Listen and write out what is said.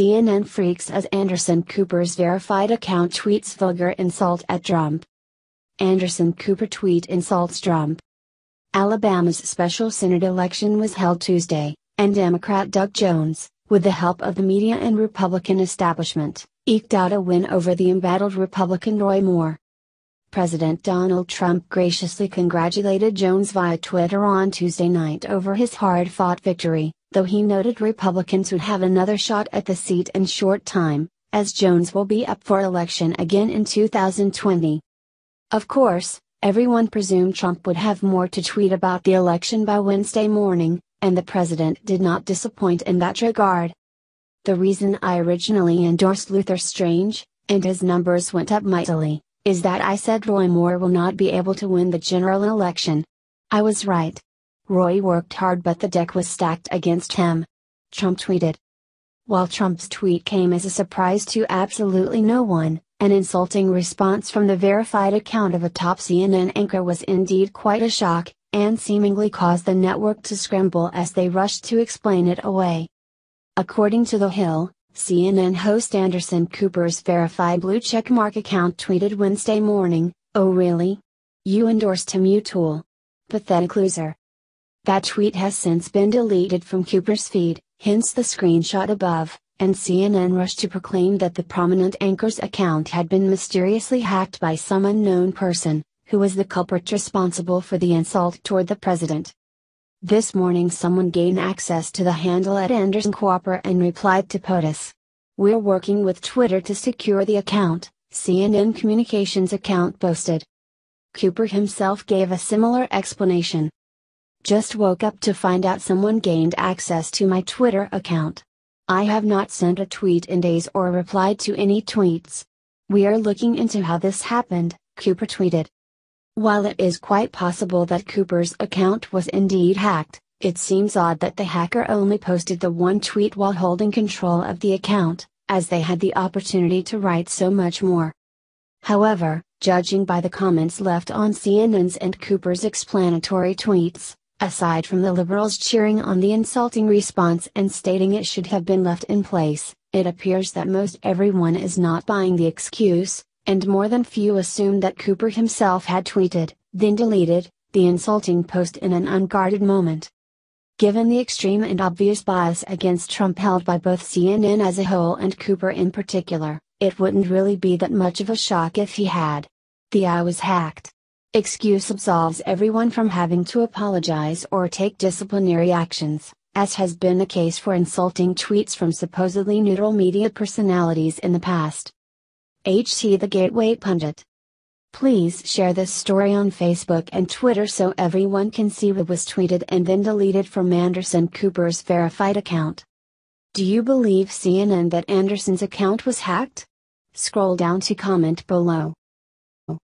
CNN freaks as Anderson Cooper's verified account tweets vulgar insult at Trump. Anderson Cooper tweet insults Trump. Alabama's special Senate election was held Tuesday, and Democrat Doug Jones, with the help of the media and Republican establishment, eked out a win over the embattled Republican Roy Moore. President Donald Trump graciously congratulated Jones via Twitter on Tuesday night over his hard-fought victory, though he noted Republicans would have another shot at the seat in short time, as Jones will be up for election again in 2020. Of course, everyone presumed Trump would have more to tweet about the election by Wednesday morning, and the president did not disappoint in that regard. The reason I originally endorsed Luther Strange, and his numbers went up mightily, is that I said Roy Moore will not be able to win the general election. I was right. Roy worked hard, but the deck was stacked against him. Trump tweeted. While Trump's tweet came as a surprise to absolutely no one, an insulting response from the verified account of a top CNN anchor was indeed quite a shock, and seemingly caused the network to scramble as they rushed to explain it away. According to The Hill, CNN host Anderson Cooper's verified blue checkmark account tweeted Wednesday morning, "Oh really? You endorsed him, you tool. Pathetic loser." That tweet has since been deleted from Cooper's feed, hence the screenshot above, and CNN rushed to proclaim that the prominent anchor's account had been mysteriously hacked by some unknown person, who was the culprit responsible for the insult toward the president. This morning someone gained access to the handle at Anderson Cooper and replied to POTUS. "We're working with Twitter to secure the account," CNN communications account boasted. Cooper himself gave a similar explanation. "Just woke up to find out someone gained access to my Twitter account. I have not sent a tweet in days or replied to any tweets. We are looking into how this happened," Cooper tweeted. While it is quite possible that Cooper's account was indeed hacked, it seems odd that the hacker only posted the one tweet while holding control of the account, as they had the opportunity to write so much more. However, judging by the comments left on CNN's and Cooper's explanatory tweets, aside from the liberals cheering on the insulting response and stating it should have been left in place, it appears that most everyone is not buying the excuse, and more than few assumed that Cooper himself had tweeted, then deleted, the insulting post in an unguarded moment. Given the extreme and obvious bias against Trump held by both CNN as a whole and Cooper in particular, it wouldn't really be that much of a shock if he had. The "I was hacked" excuse absolves everyone from having to apologize or take disciplinary actions, as has been the case for insulting tweets from supposedly neutral media personalities in the past. The Gateway Pundit. Please share this story on Facebook and Twitter so everyone can see what was tweeted and then deleted from Anderson Cooper's verified account. Do you believe CNN that Anderson's account was hacked? Scroll down to comment below.